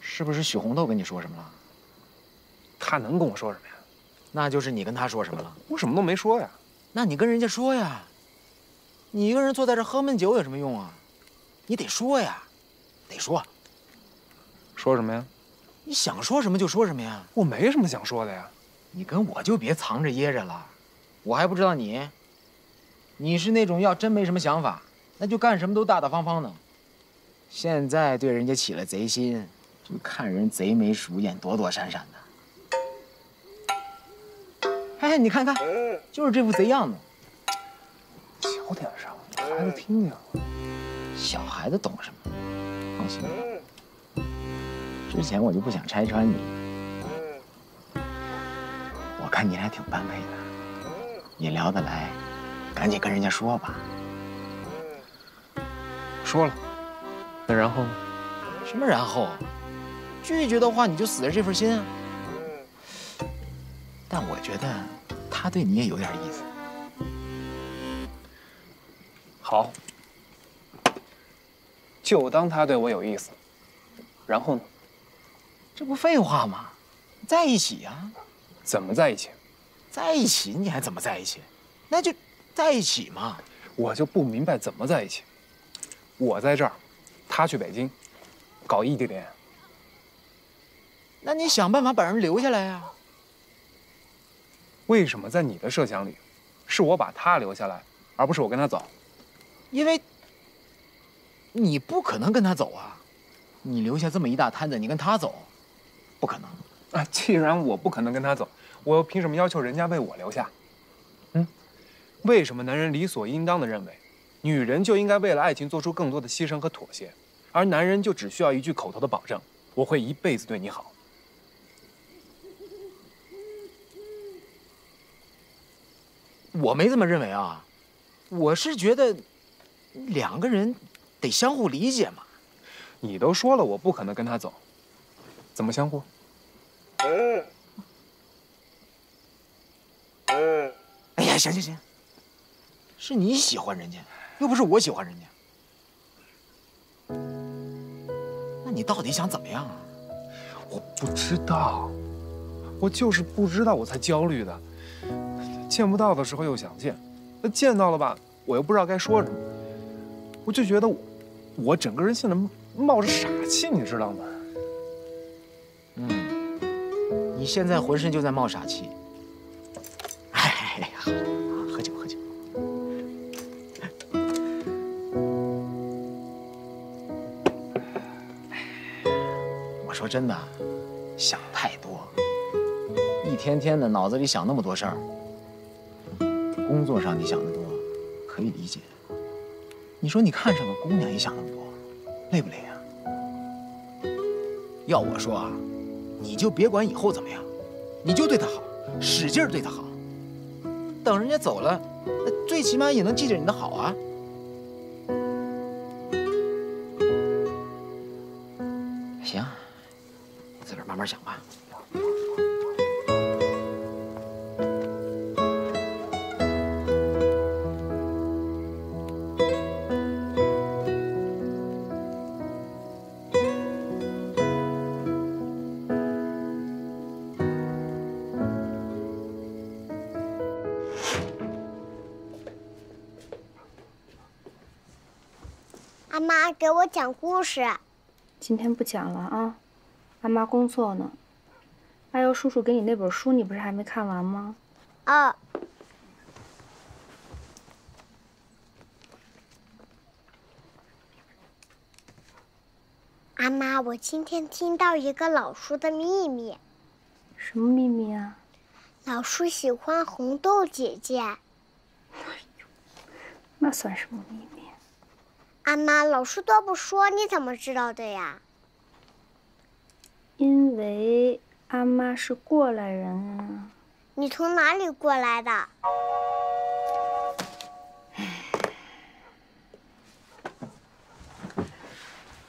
是不是许红豆跟你说什么了？他能跟我说什么呀？那就是你跟他说什么了？我什么都没说呀。那你跟人家说呀。你一个人坐在这喝闷酒有什么用啊？你得说呀，得说。说什么呀？你想说什么就说什么呀。我没什么想说的呀。你跟我就别藏着掖着了，我还不知道你。 你是那种要真没什么想法，那就干什么都大大方方的。现在对人家起了贼心，就看人贼眉鼠眼、躲躲闪闪的。哎，你看看，就是这副贼样子。小点声，孩子听见了。小孩子懂什么？放心，之前我就不想拆穿你。我看你俩挺般配的，也聊得来。 赶紧跟人家说吧。说了，那然后呢？什么然后？拒绝的话，你就死在这份心啊。但我觉得他对你也有点意思。好，就当他对我有意思。然后呢？这不废话吗？在一起呀。怎么在一起？在一起，你还怎么在一起？那就。 在一起嘛，我就不明白怎么在一起。我在这儿，他去北京，搞异地恋。那你想办法把人留下来呀。为什么在你的设想里，是我把他留下来，而不是我跟他走？因为你不可能跟他走啊！你留下这么一大摊子，你跟他走，不可能。啊，既然我不可能跟他走，我又凭什么要求人家为我留下？嗯。 为什么男人理所应当地认为，女人就应该为了爱情做出更多的牺牲和妥协，而男人就只需要一句口头的保证：“我会一辈子对你好。”我没这么认为啊，我是觉得两个人得相互理解嘛。你都说了我不可能跟他走，怎么相互？哎呀，行行行。 是你喜欢人家，又不是我喜欢人家。那你到底想怎么样啊？我不知道，我就是不知道，我才焦虑的。见不到的时候又想见，那见到了吧，我又不知道该说什么。我就觉得我整个人现在冒着傻气，你知道吗？嗯，你现在浑身就在冒傻气。哎呀，喝酒，喝酒。 说真的，想太多，一天天的脑子里想那么多事儿。工作上你想得多，可以理解。你说你看上个姑娘也想那么多，累不累啊？要我说啊，你就别管以后怎么样，你就对她好，使劲对她好。等人家走了，最起码也能记着你的好啊。 慢慢想吧。阿妈，给我讲故事。今天不讲了啊。 阿妈工作呢，阿瑶叔叔给你那本书，你不是还没看完吗？啊。阿妈，我今天听到一个老叔的秘密。什么秘密啊？老叔喜欢红豆姐姐。哎呦，那算什么秘密？阿妈，老叔都不说，你怎么知道的呀？ 因为阿妈是过来人啊！你从哪里过来的？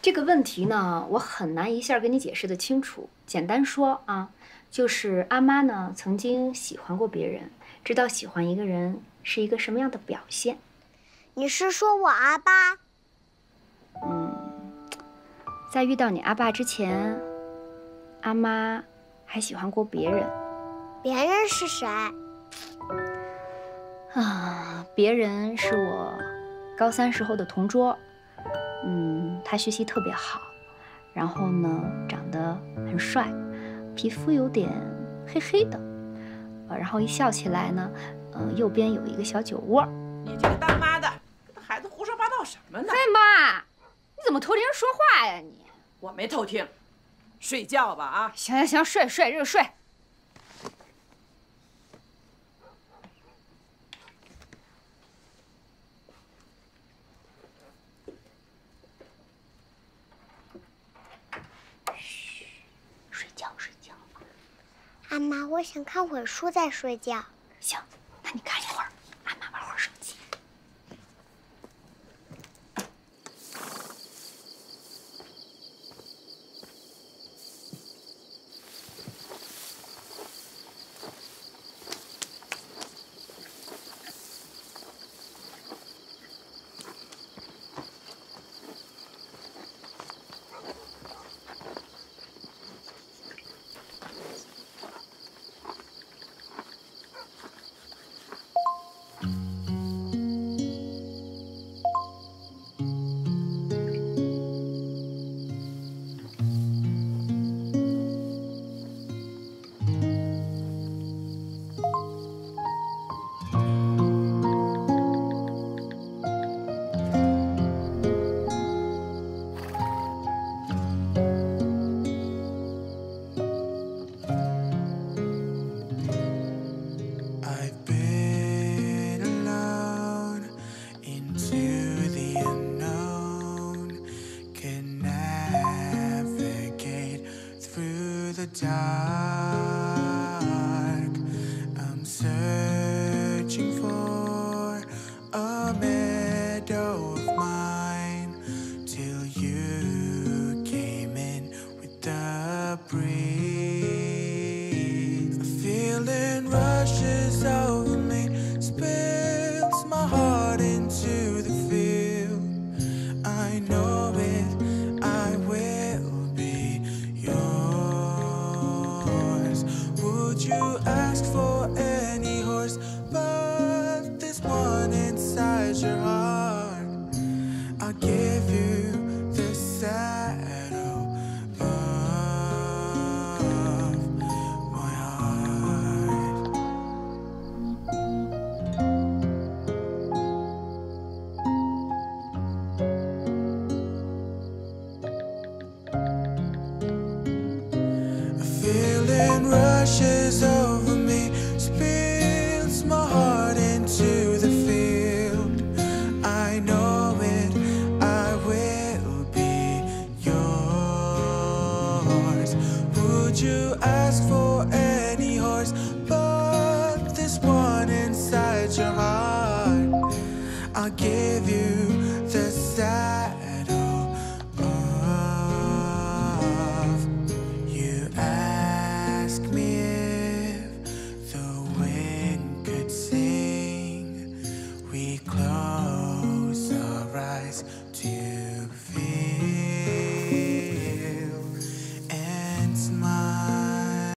这个问题呢，我很难一下给你解释的清楚。简单说啊，就是阿妈呢曾经喜欢过别人，知道喜欢一个人是一个什么样的表现。你是说我阿爸？嗯。在遇到你阿爸之前，阿妈还喜欢过别人。别人是谁？啊，别人是我高三时候的同桌。他学习特别好，然后呢，长得很帅，皮肤有点黑黑的，然后一笑起来呢，右边有一个小酒窝。你这个当妈的，跟孩子胡说八道什么呢？哎妈！ 你怎么偷听人说话呀你？我没偷听，睡觉吧啊！行行行，睡热睡。嘘，睡觉。阿妈，我想看会儿书再睡觉。行，那你看一会儿，阿妈玩会儿手机。 I'll give